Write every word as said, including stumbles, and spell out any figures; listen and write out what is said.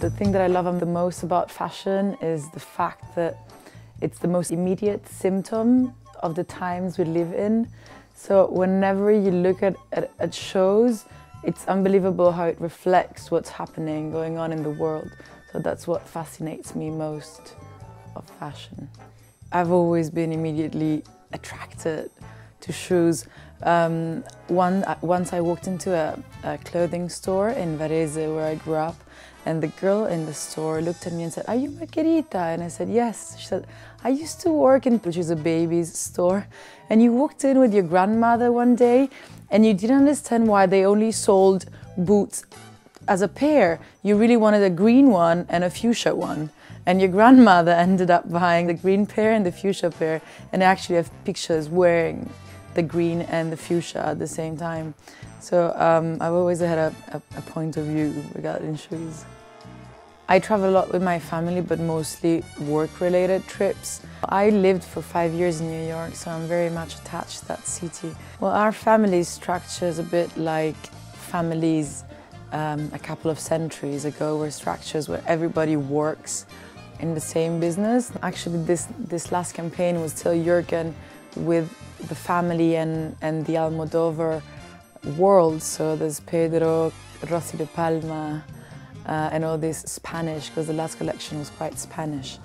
The thing that I love the most about fashion is the fact that it's the most immediate symptom of the times we live in. So whenever you look at, at, at shows, it's unbelievable how it reflects what's happening, going on in the world. So that's what fascinates me most of fashion. I've always been immediately attracted to shoes. Um, one, once I walked into a, a clothing store in Varese, where I grew up, and the girl in the store looked at me and said, "Are you Margherita?" And I said, "Yes." She said, "I used to work in which is a baby's store, and you walked in with your grandmother one day, and you didn't understand why they only sold boots as a pair. You really wanted a green one and a fuchsia one. And your grandmother ended up buying the green pair and the fuchsia pair." And I actually have pictures wearing the green and the fuchsia at the same time. So um, I've always had a, a, a point of view regarding shoes. I travel a lot with my family, but mostly work-related trips. I lived for five years in New York, so I'm very much attached to that city. Well, our family structure is a bit like families um, a couple of centuries ago, where structures where everybody works in the same business. Actually, this, this last campaign was still Jurgen with the family and, and the Almodovar world, so there's Pedro, Rossi de Palma, uh, and all this Spanish, because the last collection was quite Spanish.